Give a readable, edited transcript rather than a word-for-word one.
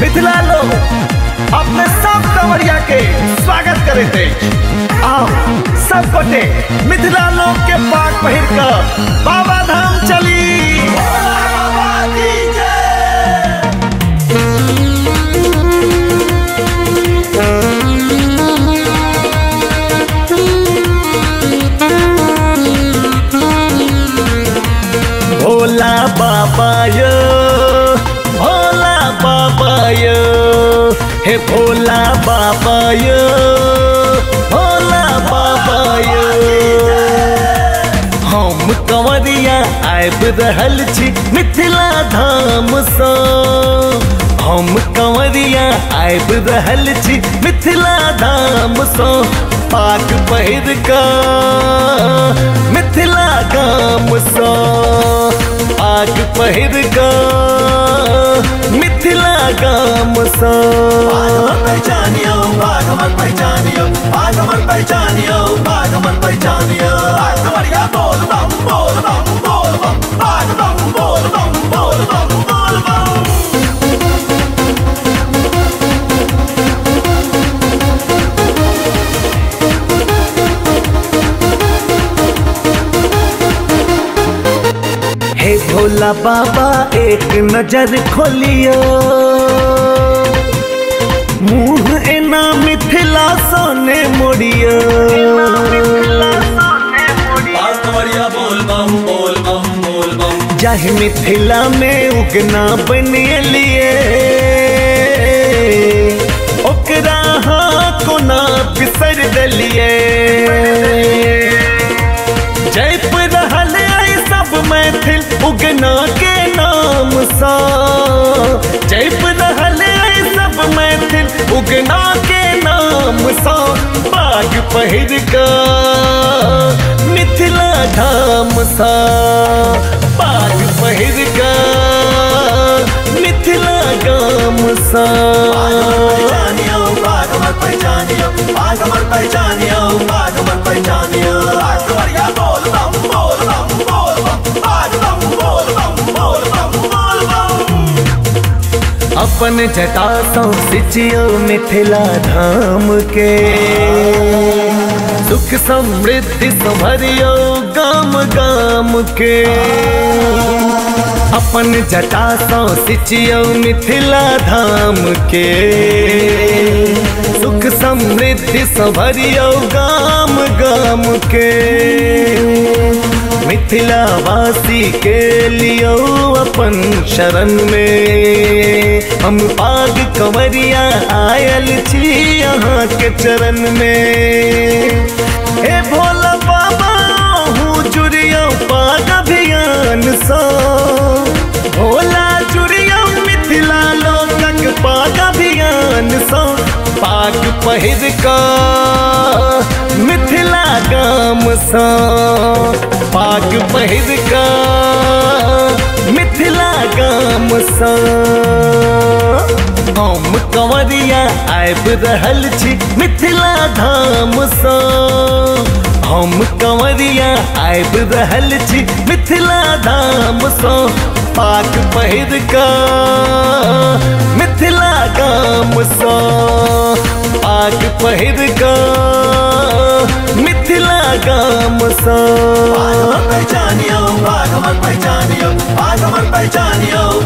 मिथिला लोग अपने सब कंवरिया के स्वागत करे थे। आओ सब गोटे मिथिला लोग के पाग पहिर कर बाबाधाम चली। भोला बाबा यो, हे भोला बाबा यो, भोला बाबा यो। हम कंवरिया आबि रहल छी मिथिला धाम से, हम कंवरिया आबि रहल छी मिथिला धाम से। पाग पहिर का मिथिला गाम से, पाग पहिर का मिथिला गाम से। पहचानियो बागमन, पहचानियो बागमन, पहचानियो बागमन, पहचानियो कंवरिया। बोल बम, बोल बम, बोल बम, बागमन बोल बम, बोल बम, बोल बम। हे भोला बाबा एक नजर खोलियो, मुँह एना मिथिला सोने मोड़ियो। जाहि मिथिला में उगना बनिए लिए, ओकरा हाँ कोना बिसर दलिए। जयपुर सब मैथिल उगना के नाम सा, जयपुर मैथिल उगना के नाम सा। पाग पहिर का मिथिला धाम सा, पाग पहिर का मिथिला गाम सा। पहचानियो बागमन, पहचानियो बागमन, पहचानियो बागमन, पहचानियो कंवरिया। बोल बम, बोल बम, बोल बम, बागमन बोल बम, बोल बम, बोल बम। अपन जटा सिचियो मिथिला धाम के, सुख समृद्धि संभरियो गाम गाम के। अपन जटा सिचियो मिथिला धाम के, सुख समृद्धि संभरियो गाम गाम के। मिथिला वासी के लियो अपन शरण में, हम पाग कंवरिया आयल छी यहाँ के चरण में। हे भोला बाबा हूँ जुड़ियो पाग अभियान सा, भोला जुड़ियो मिथिला लोकक पाग अभियान सा। पाग पहिर का मिथिला गाम सा, पाग पहिर का मिथिला गाम सा। हम कंवरिया आबि रहल छी मिथिला धाम सा, हम कंवरिया आबि रहल छी मिथिला धाम सा। पाग पहिर का मिथिला गाम सा, पाग पहिर का मिथिला गाम सा। बागमन पहचानियो, बागमन पहचानियो, बागमन पहचानियो।